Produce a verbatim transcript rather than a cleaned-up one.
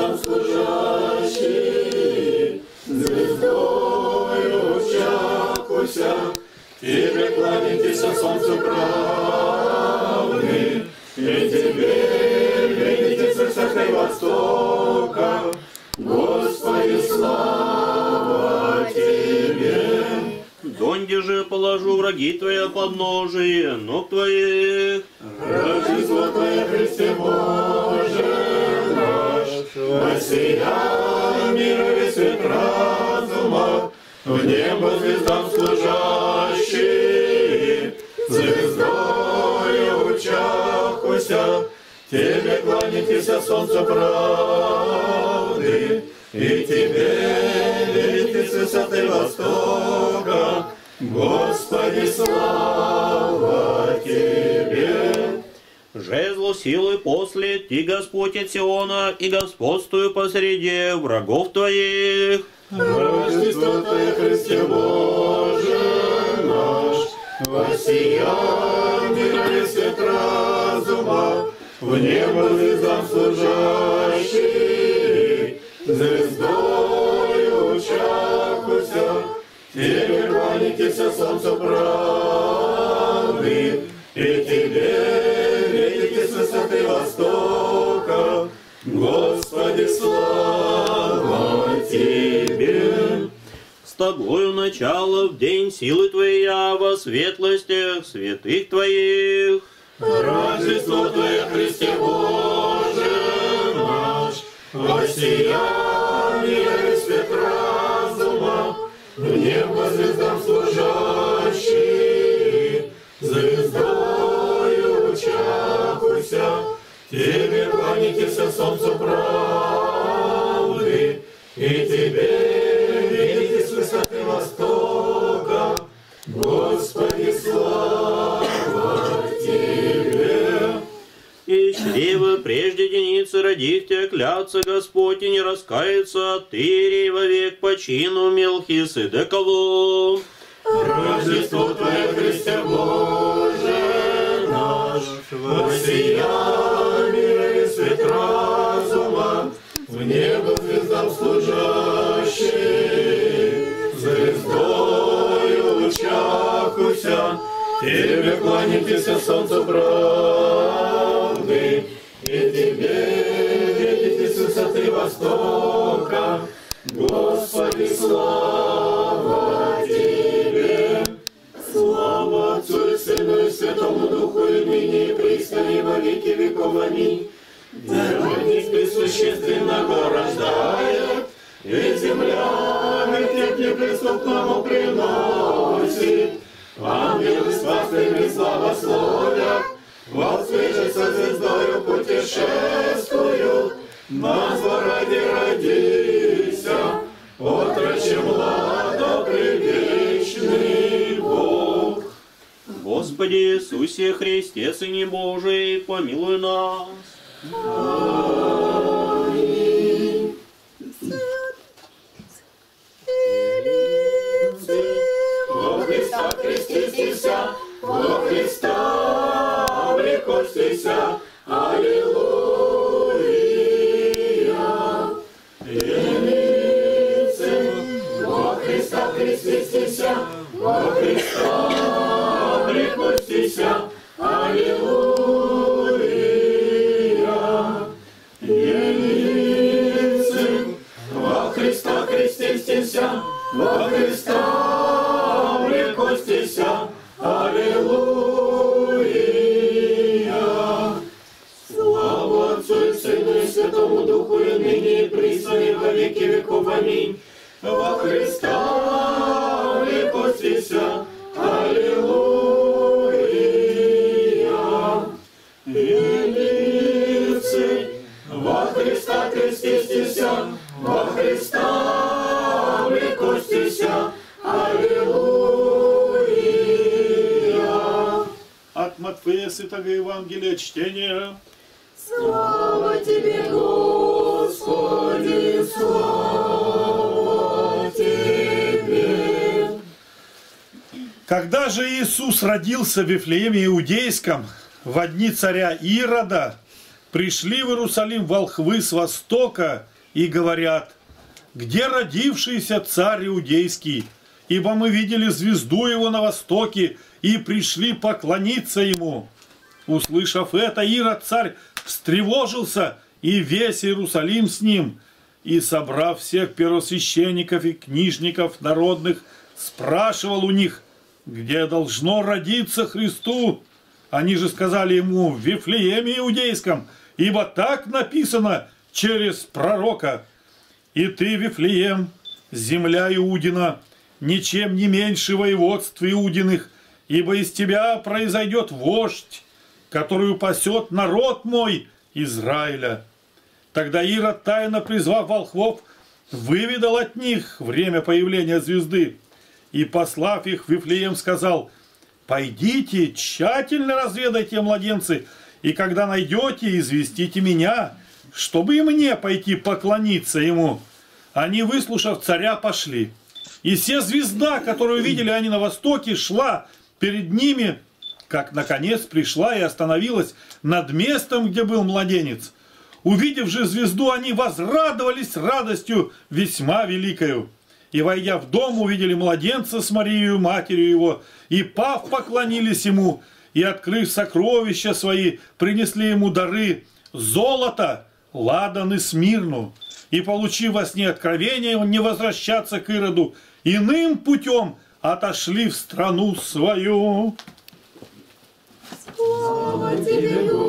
нам служащий, звездою чакуся, тебе кланяйтеся, солнцу правды, и тебе велите в сердцах и востока, Господи, слава тебе. Донде же положу враги твои подножие, ног твоих. Рождество твое, Христе Боже наш, воссияй миру весь свет разума, в небо звездам служащий, звездою чахуся, тебе кланяйтеся, солнце правды, и тебе велики с высоты востока, Господи, слава тебе! Жезлу силы после ты, Господь от Сиона, и господствую посреди врагов твоих. Рождество твое, Христе Боже наш, воссияй миру свет разума, в небо звездам служащий, звездою чахуся, тебе кланяйтеся, солнцу правды, и тебе велите с высоты востока, Господи, слава тебе! С тобою начало в день силы твоя во светлостях святых твоих. Рождество твое, Христе Боже наш, воссияй миру свет разума, в небо звездам служащий, звездою чахуся, тебе кланяйтеся, солнцу правды, и тебе велите с высоты востока, Господи, слава тебе! И чрево прежде деницы родив тебя клятся, Господь, и не раскается, ты рей вовек по чину Мелхиседекову. Рождество твое, Христе Боже наш, воссияй миру свет разума, в небо звездам служащий, звездою чахуся, тебе кланяйтеся, солнцу правды, и тебе велите с высоты востока, Господи, слава тебе! Слава Отцу и Сыну и Святому Духу, и ныне и присно, и во веки веков. Аминь. Дорогих бессущественного рождает, и земля век неприступному приносит. Ангелы спасными славословят, возвышатся звездою путешествуют, нас во ради родися, отрочья младопривечный Бог. Господи Иисусе Христе, Сыне Божий, помилуй нас. Аминь. Крестися, во Христа облекостися, аллилуйя. Ленивцы, во Христа крестися, во Христа облекостися, аллилуйя. Ленивцы, во Христа крестися, во Христа облекостися, аллилуйя. Слава Отцу и Сыну и Святому Духу, и ныне и присно, и во веки веков. Аминь. Во Христа облекостися, аллилуйя. Велицы, во Христа крестися, во Христа облекостися, аллилуйя. От Матфея Святого Евангелия чтение. Слава тебе, Господи, слава тебе. Когда же Иисус родился в Вифлееме Иудейском, во дни царя Ирода, пришли в Иерусалим волхвы с востока и говорят: «Где родившийся царь Иудейский? Ибо мы видели звезду его на востоке и пришли поклониться ему». Услышав это, Ирод царь встревожился, и весь Иерусалим с ним. И, собрав всех первосвященников и книжников народных, спрашивал у них: «Где должно родиться Христу?» Они же сказали ему: «В Вифлееме Иудейском, ибо так написано через пророка: и ты, Вифлеем, земля Иудина, ничем не меньше воеводств Иудиных, ибо из тебя произойдет вождь, который упасет народ мой Израиля». Тогда Ирод, тайно призвав волхвов, выведал от них время появления звезды и, послав их в Вифлеем, сказал: «Пойдите, тщательно разведайте, младенцы, и когда найдете, известите меня, чтобы и мне пойти поклониться ему». Они, выслушав царя, пошли. И вся звезда, которую видели они на востоке, шла перед ними, как наконец пришла и остановилась над местом, где был младенец. Увидев же звезду, они возрадовались радостью весьма великою. И, войдя в дом, увидели младенца с Марией, матерью его, и, пав, поклонились ему, и, открыв сокровища свои, принесли ему дары: золото, ладан и смирну. И, получив во сне откровение не возвращаться к Ироду, иным путем отошли в страну свою. Слава тебе, Господи!